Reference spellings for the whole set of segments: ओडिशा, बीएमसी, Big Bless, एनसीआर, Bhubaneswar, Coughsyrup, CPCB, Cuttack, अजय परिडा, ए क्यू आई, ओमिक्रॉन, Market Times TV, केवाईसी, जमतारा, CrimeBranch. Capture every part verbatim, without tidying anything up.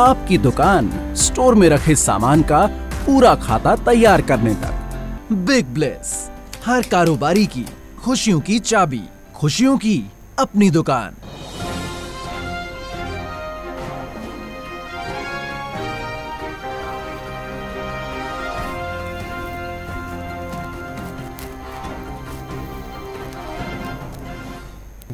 आपकी दुकान स्टोर में रखे सामान का पूरा खाता तैयार करने तक। बिग ब्लेस, हर कारोबारी की खुशियों की चाबी, खुशियों की अपनी दुकान।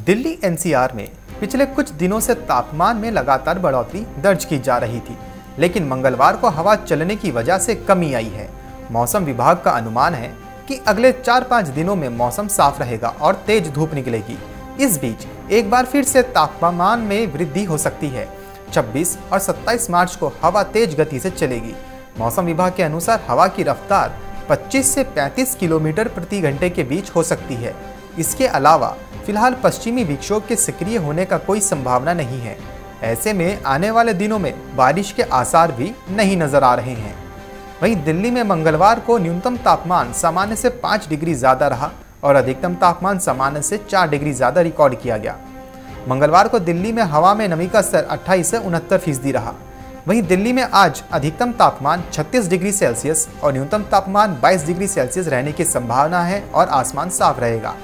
दिल्ली एनसीआर में पिछले कुछ दिनों से तापमान में लगातार बढ़ोतरी दर्ज की जा रही थी, लेकिन मंगलवार को हवा चलने की वजह से कमी आई है। मौसम विभाग का अनुमान है कि अगले चार पाँच दिनों में मौसम साफ रहेगा और तेज धूप निकलेगी। इस बीच एक बार फिर से तापमान में वृद्धि हो सकती है। छब्बीस और सत्ताईस मार्च को हवा तेज गति से चलेगी। मौसम विभाग के अनुसार हवा की रफ्तार पच्चीस से पैंतीस किलोमीटर प्रति घंटे के बीच हो सकती है। इसके अलावा फिलहाल पश्चिमी विक्षोभ के सक्रिय होने का कोई संभावना नहीं है। ऐसे में आने वाले दिनों में बारिश के आसार भी नहीं नजर आ रहे हैं। वहीं दिल्ली में मंगलवार को न्यूनतम तापमान सामान्य से पाँच डिग्री ज़्यादा रहा और अधिकतम तापमान सामान्य से चार डिग्री ज़्यादा रिकॉर्ड किया गया। मंगलवार को दिल्ली में हवा में नमी का स्तर अट्ठाईस से उनहत्तर फीसदी रहा। वहीं दिल्ली में आज अधिकतम तापमान छत्तीस डिग्री सेल्सियस और न्यूनतम तापमान बाईस डिग्री सेल्सियस रहने की संभावना है और आसमान साफ रहेगा।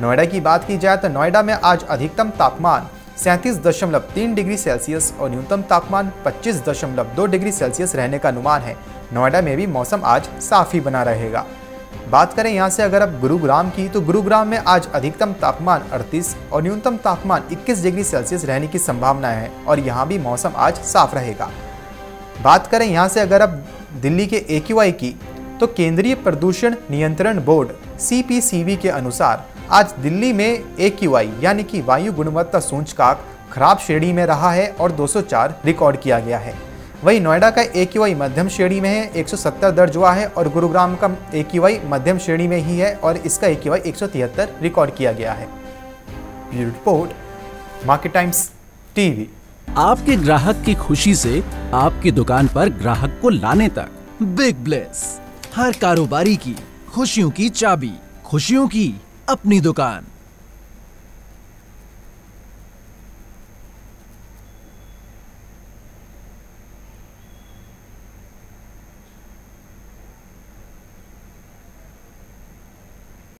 नोएडा की बात की जाए तो नोएडा में आज अधिकतम तापमान सैंतीस दशमलव तीन डिग्री सेल्सियस और न्यूनतम तापमान पच्चीस दशमलव दो डिग्री सेल्सियस रहने का अनुमान है। नोएडा में भी मौसम आज साफ ही बना रहेगा। बात करें यहाँ से अगर अब गुरुग्राम की, तो गुरुग्राम में आज अधिकतम तापमान अड़तीस और न्यूनतम तापमान इक्कीस डिग्री सेल्सियस रहने की संभावना है और यहाँ भी मौसम आज साफ रहेगा। बात करें यहाँ से अगर अब दिल्ली के ए क्यू आई की, तो केंद्रीय प्रदूषण नियंत्रण board C P C B के अनुसार आज दिल्ली में ए क्यू आई यानी कि वायु गुणवत्ता सूचकांक खराब श्रेणी में रहा है और दो सौ चार रिकॉर्ड किया गया है। वहीं नोएडा का ए क्यू आई मध्यम श्रेणी में है, एक सौ सत्तर दर्ज हुआ है और गुरुग्राम का ए क्यू आई मध्यम श्रेणी में ही है और इसका ए क्यू आई एक सौ तिहत्तर रिकॉर्ड किया गया है। Bureau report, market times TV. आपके ग्राहक की खुशी से आपकी दुकान पर ग्राहक को लाने तक। बिग ब्लेस, हर कारोबारी की खुशियों की चाबी, खुशियों की अपनी दुकान।